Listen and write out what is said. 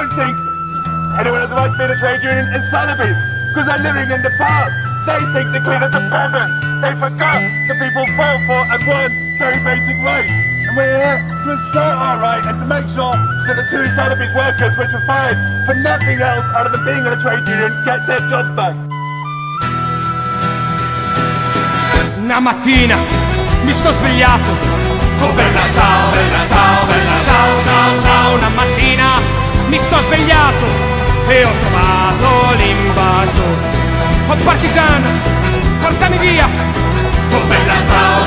don't think anyone has a right to be in a trade union in Sotheby's, because they're living in the past. They think the cleaners are peasants. They forgot the people fought for and won very basic rights. And we're here to assert our right and to make sure that the two Sotheby's workers, which were fired for nothing else other than being in a trade union, get their jobs back. Una mattina mi sto svegliato. Oh bella ciao, bella ciao, bella ciao, ciao, ciao. Una mattina mi sono svegliato e ho trovato l'invaso. Oh partigiana, portami via. Oh bella ciao.